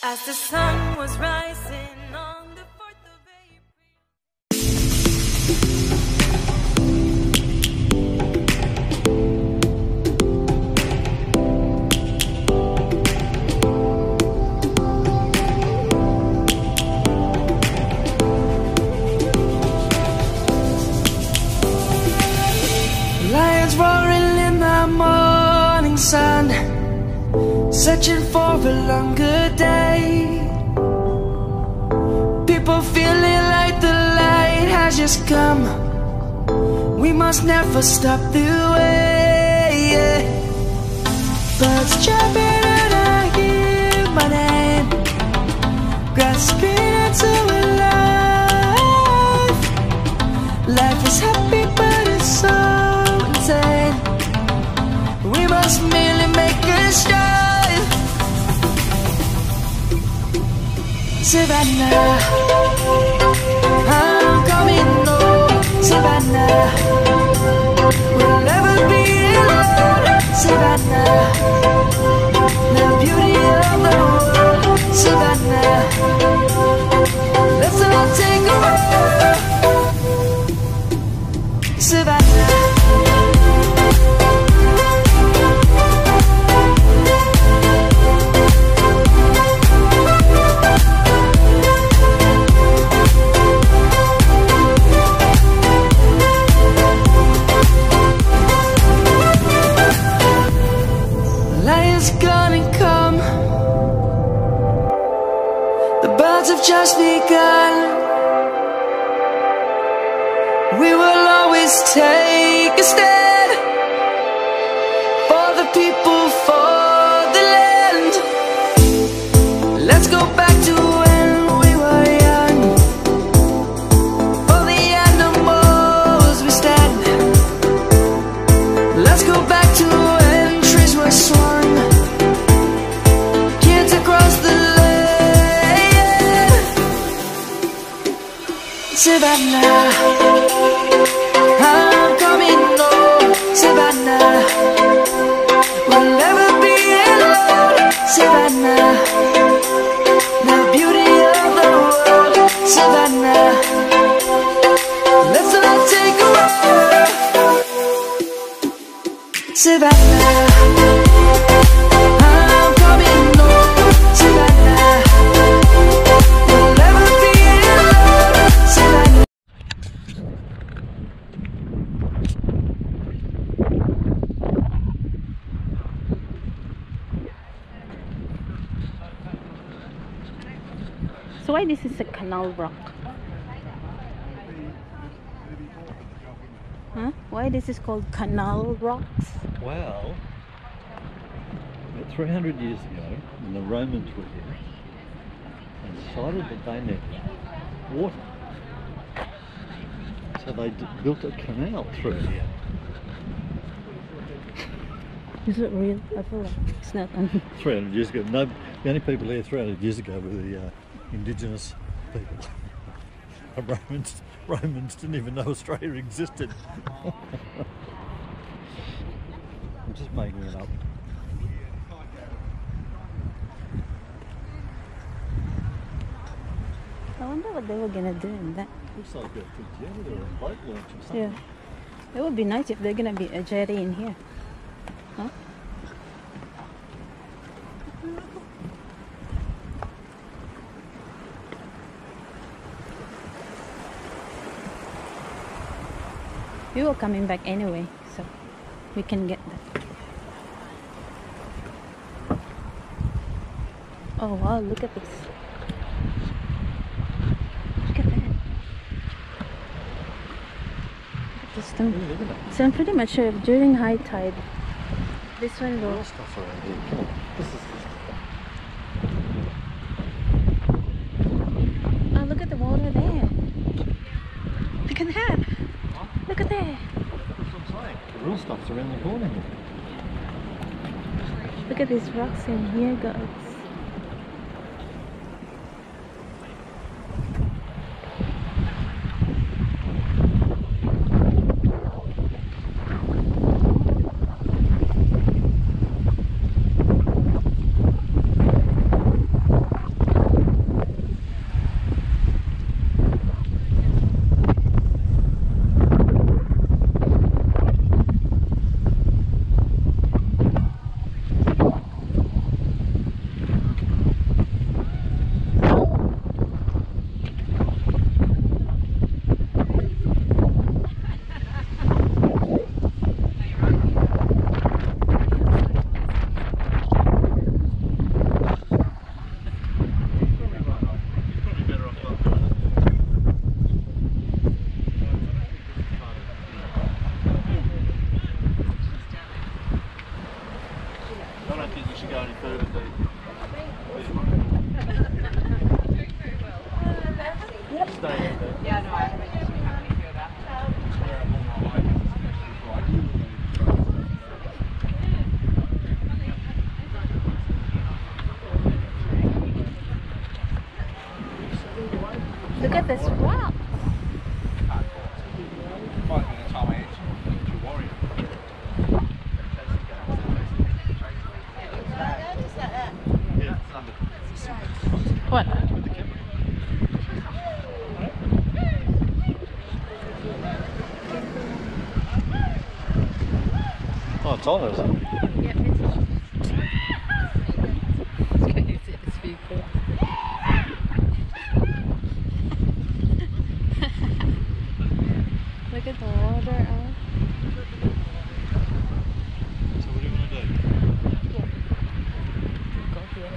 As the sun was rising on the 4th of April. Lions roaring in the morning sun, searching for a longer day. People feeling like the light has just come. We must never stop the way. Birds jumping and I hear my name, grasping into a life. Life is happy but it's so insane. We must merely make a start. Savannah, I'm coming home. Savannah, we'll never be alone. Savannah, the beauty of the world. Savannah, let's all take a walk. Savannah. Have just begun. We will always take a stand for the people, for the land. Let's go back to when we were young. For the animals we stand. Let's go back to when trees were swung, kids across the land. Savannah, I'm coming home. Savannah, we'll never be alone. Savannah, the beauty of the world. Savannah, let's all take a walk. Savannah. So why this is a canal rock? Huh? Why this is called Canal Rocks? Well, 300 years ago, when the Romans were here, they decided that they needed water. So they built a canal through here. Is it real? I feel like it's not. 300 years ago, no, the only people here 300 years ago were the indigenous people. The Romans didn't even know Australia existed. I'm just making it up. I wonder what they were gonna do in that. Looks like a boat launch or something. Yeah. It would be nice if they're gonna be a jetty in here. Huh? We were coming back anyway, so we can get that. Oh wow, look at this. Look at that. Look at the stone. So I'm pretty much sure during high tide, this one will... Oh, look at the water there. Look at that. Look at there. That's what I'm saying. The real stuff's around the corner here. Look at these rocks in here, guys. Look at this rock. What? Oh, it's on, isn't it? Yeah, it's on. It's crazy, it's beautiful. Look at the water. So what are you going to do? Yeah. Go here.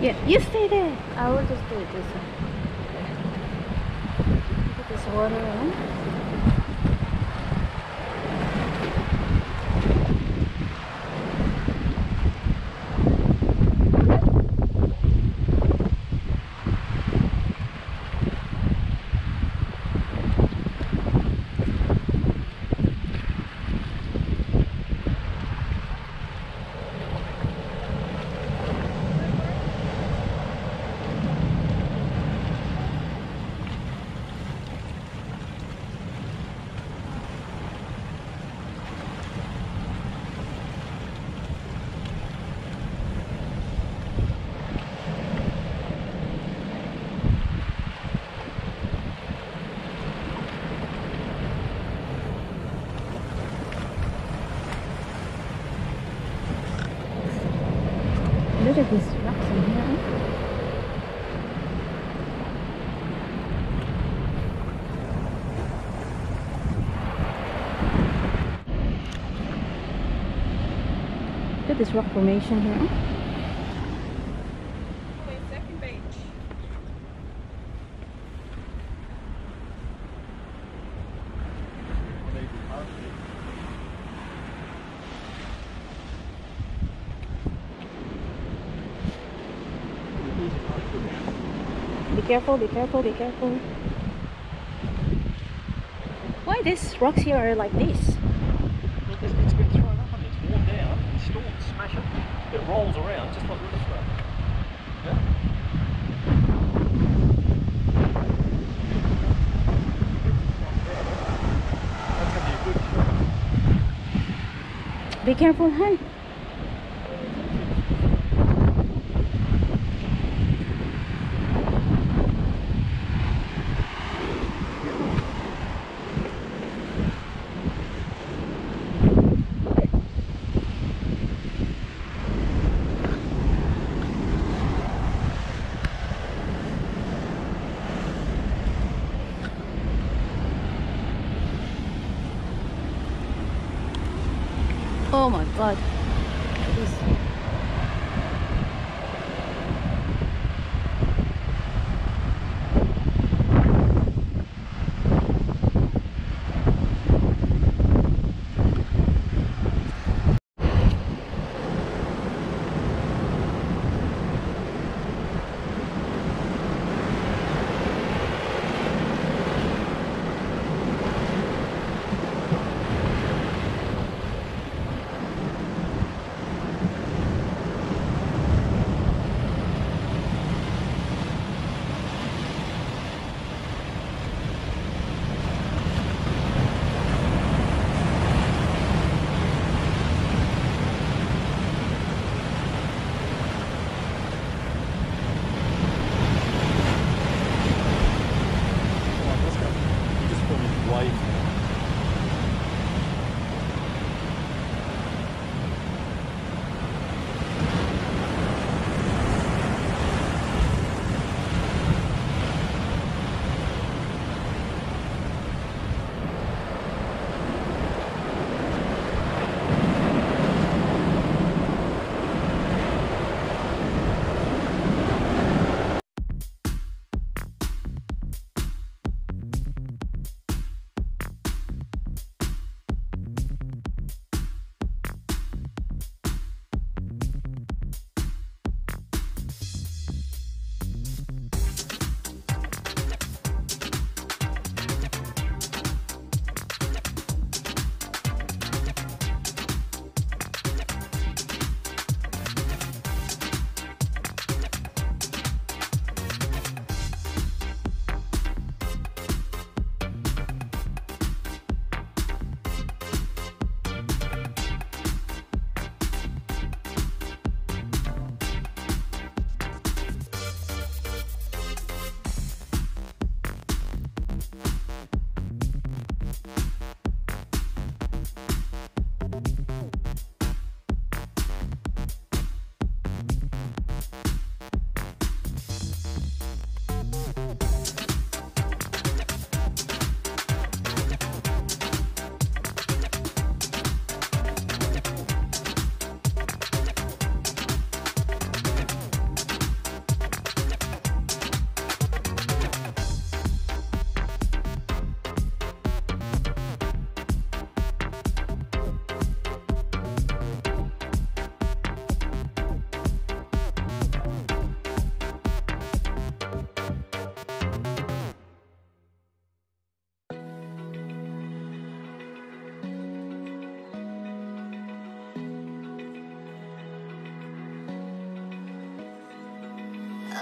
Yeah, you stay there. I will just do it this way. Put this water on. Look at these rocks in here. Look at this rock formation here. Okay, second beach. Be careful, be careful, be careful. Why these rocks here are like this? It's been thrown up and it's worn down, it's stormed, smash it. It rolls around just like river stuff. Yeah? That's going to be a good shot. Be careful, hey. Oh my God. Jeez.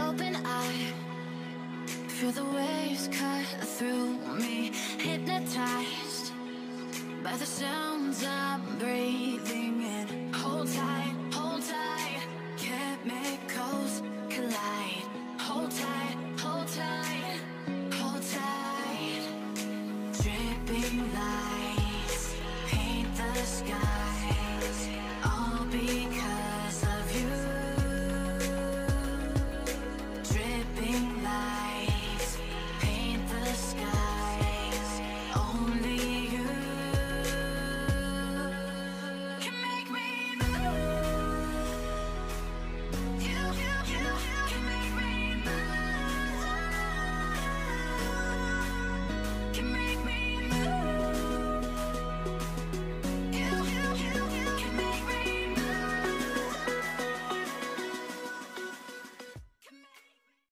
open eye, feel the waves cut through me, hypnotized by the sounds I'm breathing in. Hold tight, chemicals collide. Hold tight, dripping light.